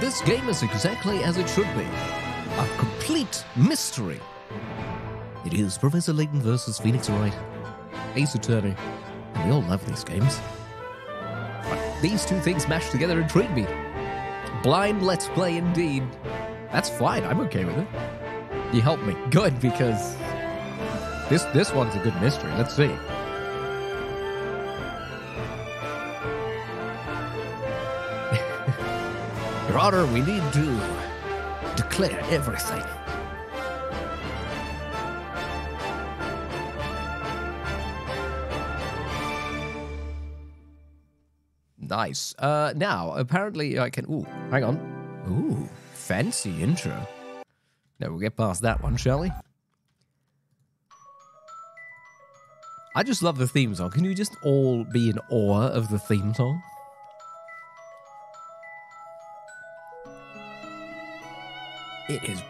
This game is exactly as it should be. A complete mystery. It is Professor Layton versus Phoenix Wright, Ace Attorney. And we all love these games. But these two things mashed together intrigue me. Blind Let's Play indeed. That's fine, I'm okay with it. You helped me. Good, because this one's a good mystery. Let's see. Your Honor, we need to declare everything. Nice. Now, apparently I can... Ooh, hang on. Ooh, fancy intro. No, we'll get past that one, shall we? I just love the theme song. Can you just all be in awe of the theme song? It is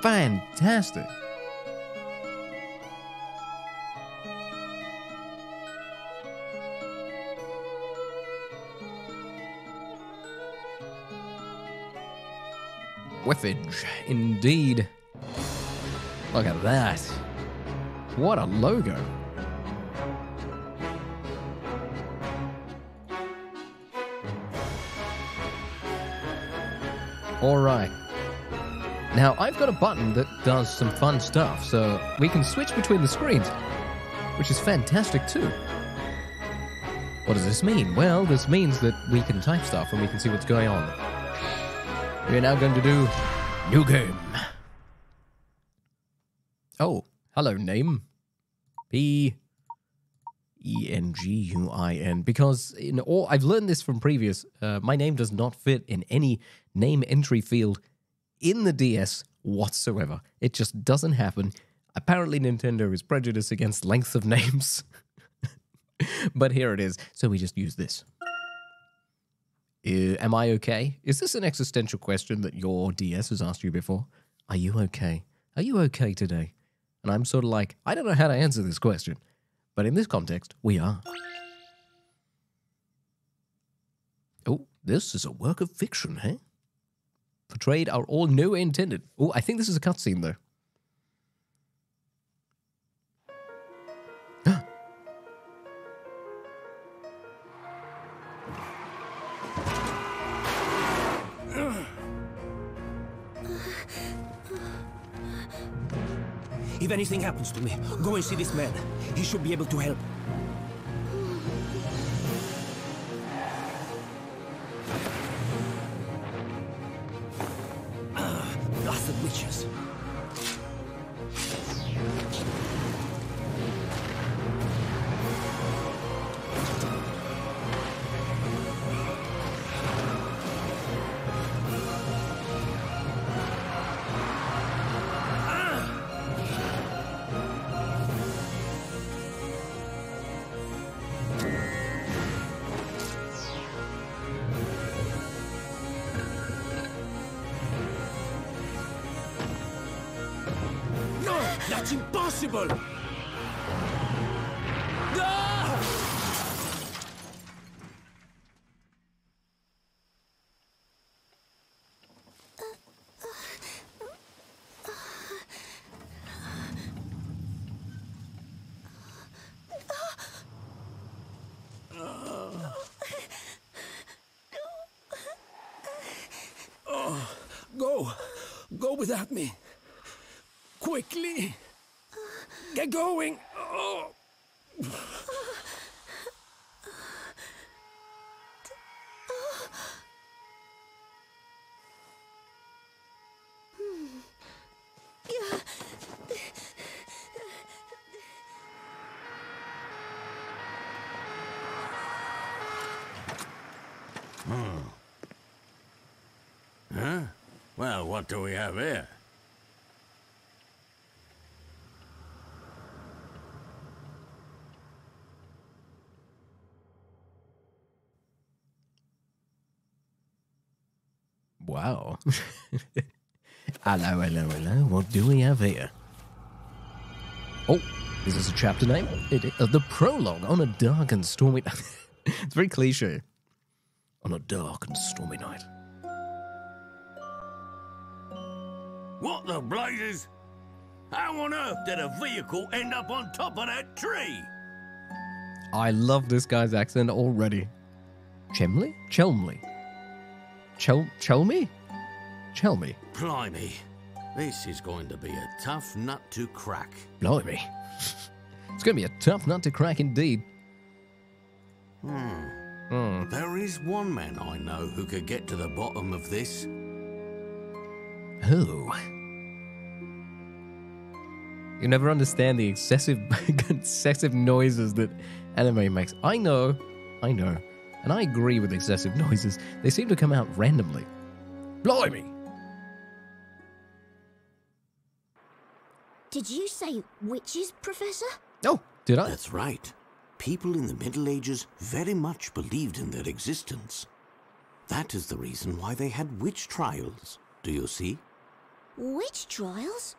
fantastic. Whiffage, indeed. Look at that. What a logo. All right. Now, I've got a button that does some fun stuff, so we can switch between the screens, which is fantastic too. What does this mean? Well, this means that we can type stuff and we can see what's going on. We're now going to do new game. Oh, hello, name. P-E-N-G-U-I-N. Because in all, I've learned this from previous, my name does not fit in any name entry field in the DS whatsoever. It just doesn't happen. Apparently, Nintendo is prejudiced against length of names. But here it is. So we just use this. Am I okay? Is this an existential question that your DS has asked you before? Are you okay? Are you okay today? And I'm sort of like, I don't know how to answer this question. But in this context, we are. Oh, this is a work of fiction, eh? Portrayed are all nowhere intended. Oh, I think this is a cutscene, though. If anything happens to me, go and see this man. He should be able to help. Blasted witches. That's impossible! Ah! Oh, go without me. Quickly! Get going! Oh. Huh? Well, what do we have here? Wow. Hello, hello, hello. What do we have here? Oh, is this a chapter name? The prologue on a dark and stormy night. It's very cliche. On a dark and stormy night. What the blazes? How on earth did a vehicle end up on top of that tree? I love this guy's accent already. Chimley? Chelmley? Chelmy? Chelmy? Blimey. This is going to be a tough nut to crack. Blimey. It's going to be a tough nut to crack indeed. There is one man I know who could get to the bottom of this. Who? You never understand the excessive noises that anime makes. I know. And I agree with excessive noises. They seem to come out randomly. Blimey! Did you say witches, Professor? Oh, did I? That's right. People in the Middle Ages very much believed in their existence. That is the reason why they had witch trials. Do you see? Witch trials?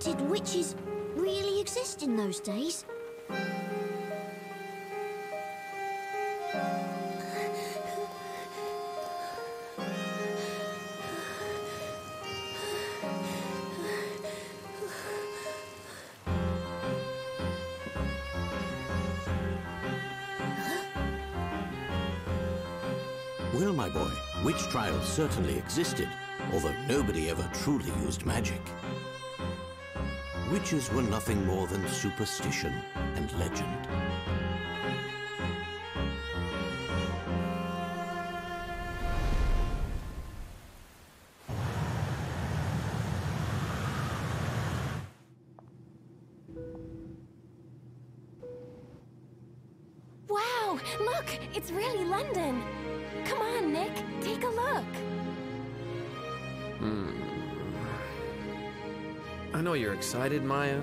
Did witches really exist in those days? Well, my boy, witch trials certainly existed, although nobody ever truly used magic. Witches were nothing more than superstition and legend. Wow! Look! It's really London! Come on, Nick! Take a look! I know you're excited, Maya,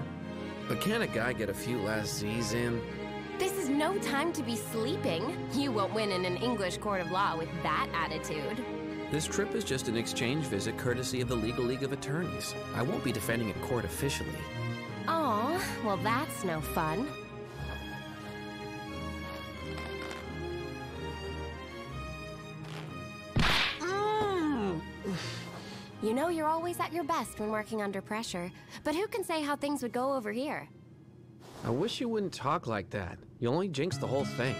but can't a guy get a few last Z's in? This is no time to be sleeping. You won't win in an English court of law with that attitude. This trip is just an exchange visit courtesy of the Legal League of Attorneys. I won't be defending in court officially. Aw, well that's no fun. You know you're always at your best when working under pressure, but who can say how things would go over here? I wish you wouldn't talk like that. You only jinx the whole thing.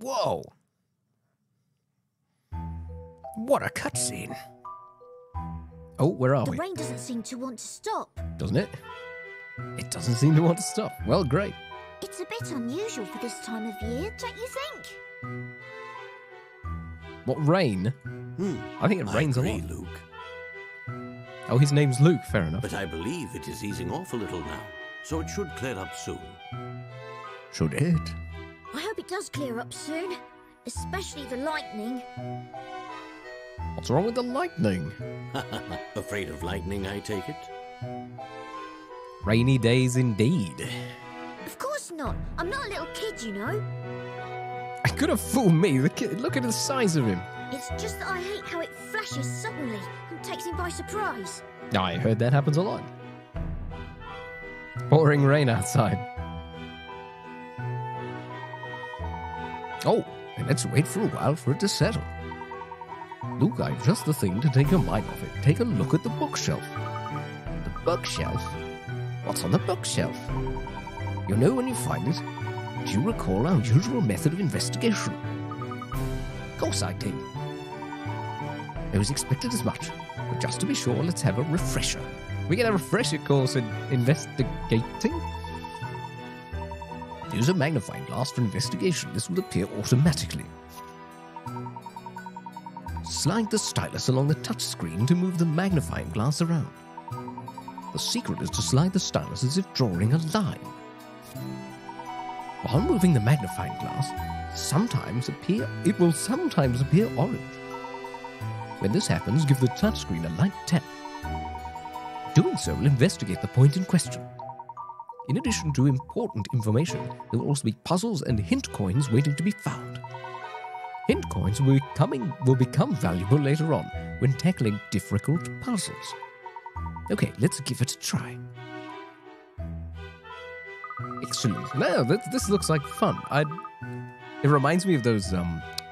Whoa! What a cutscene! Oh, where are we? The rain doesn't seem to want to stop. Doesn't it? It doesn't seem to want to stop. Well, great. It's a bit unusual for this time of year, don't you think? What, rain? I think it rains a lot. Luke. Oh, his name's Luke, fair enough. But I believe it is easing off a little now, so it should clear up soon. Should it? I hope it does clear up soon, especially the lightning. What's wrong with the lightning? Afraid of lightning, I take it? Rainy days indeed. Of course not. I'm not a little kid, you know. I could have fooled me. The kid, look at the size of him. It's just that I hate how it flashes suddenly and takes me by surprise. I heard that happens a lot. Pouring rain outside. Oh, and let's wait for a while for it to settle. Luke, I've just the thing to take your mind off it. Take a look at the bookshelf. The bookshelf? What's on the bookshelf? You know when you find it, do you recall our usual method of investigation? Of course I did. I was expected as much, but just to be sure, let's have a refresher. We get a refresher course in investigating? Use a magnifying glass for investigation. This will appear automatically. Slide the stylus along the touch screen to move the magnifying glass around. The secret is to slide the stylus as if drawing a line. While moving the magnifying glass, it will sometimes appear orange. When this happens, give the touchscreen a light tap. Doing so will investigate the point in question. In addition to important information, there will also be puzzles and hint coins waiting to be found. Hint coins will become valuable later on when tackling difficult puzzles. Okay, let's give it a try. Excellent. Now, this looks like fun. It reminds me of those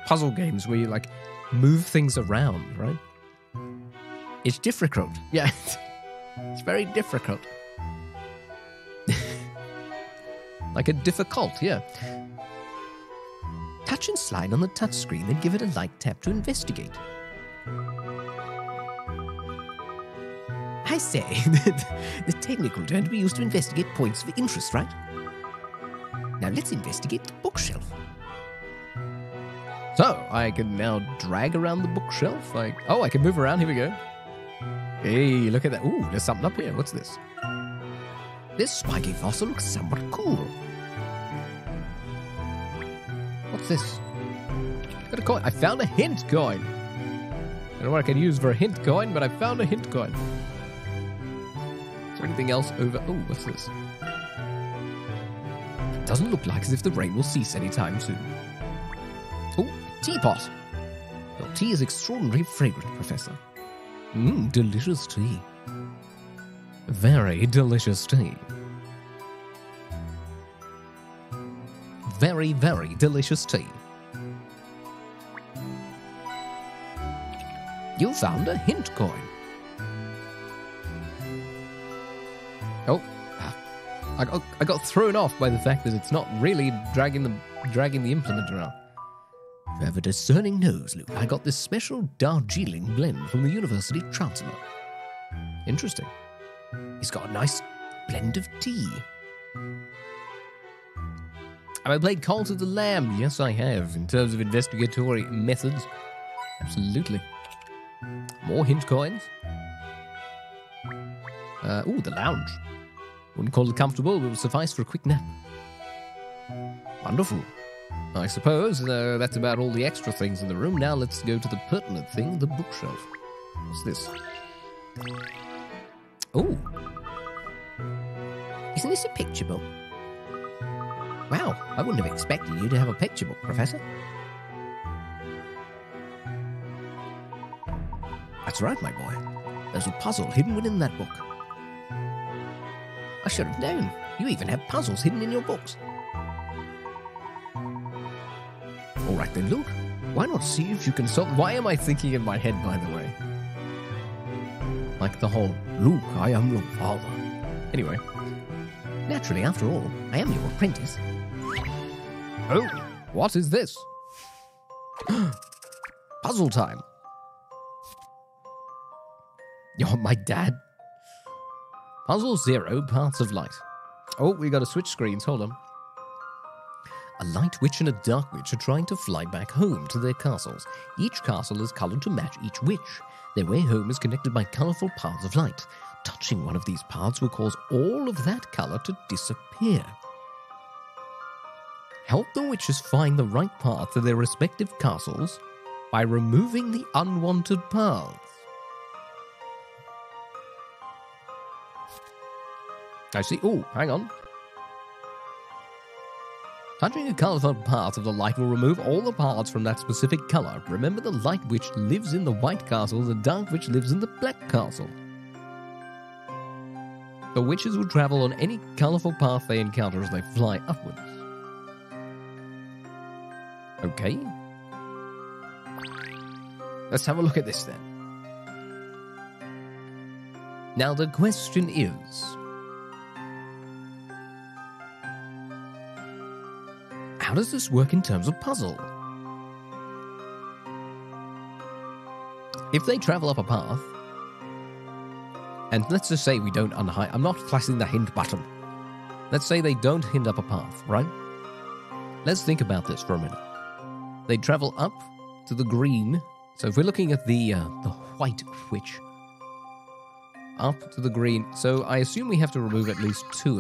puzzle games where you, like, move things around, right? It's difficult. Yeah, it's very difficult. Like a difficult, yeah. Touch and slide on the touchscreen, then give it a light tap to investigate. I say, the technical term to be used to investigate points of interest, right? Now let's investigate the bookshelf. So, I can now drag around the bookshelf. Oh, I can move around. Here we go. Hey, look at that. Ooh, there's something up here. What's this? This spiky fossil looks somewhat cool. What's this? Got a coin. I found a hint coin. I don't know what I can use for a hint coin, but I found a hint coin. Is there anything else over? Oh, what's this? It doesn't look like as if the rain will cease anytime soon. Oh, a teapot. Your tea is extraordinarily fragrant, Professor. Mmm, delicious tea. Very delicious tea. Very, very delicious tea. You found a hint coin. Oh, I got thrown off by the fact that it's not really dragging the implement around. If you have a discerning nose, Luke, I got this special Darjeeling blend from the University of Transom. Interesting. He's got a nice blend of tea. Have I played Cult of the Lamb? Yes, I have. In terms of investigatory methods, absolutely. More hint coins. Ooh, the lounge. Wouldn't call it comfortable, but it would suffice for a quick nap. Wonderful. I suppose that's about all the extra things in the room. Now let's go to the pertinent thing, the bookshelf. What's this? Ooh. Isn't this a picture book? Wow, I wouldn't have expected you to have a picture book, Professor. That's right, my boy. There's a puzzle hidden within that book. I should have known. You even have puzzles hidden in your books. All right then, Luke. Why not see if you can solve... Why am I thinking in my head, by the way? Like the whole, Luke, I am your father. Anyway. Naturally, after all, I am your apprentice. Oh, what is this? Puzzle time. You're my dad. Puzzle 0, Parts of Light. Oh, we got to switch screens. Hold on. A light witch and a dark witch are trying to fly back home to their castles. Each castle is coloured to match each witch. Their way home is connected by colourful paths of light. Touching one of these paths will cause all of that colour to disappear. Help the witches find the right path to their respective castles by removing the unwanted paths. I see. Oh, hang on. Touching a colourful path of the light will remove all the paths from that specific colour. Remember, the light witch lives in the white castle, the dark witch lives in the black castle. The witches will travel on any colourful path they encounter as they fly upwards. Okay. Let's have a look at this then. Now the question is... how does this work in terms of puzzle? If they travel up a path, and let's just say we don't unhide, I'm not flashing the hint button. Let's say they don't hint up a path, right? Let's think about this for a minute. They travel up to the green. So if we're looking at the white witch, up to the green. So I assume we have to remove at least two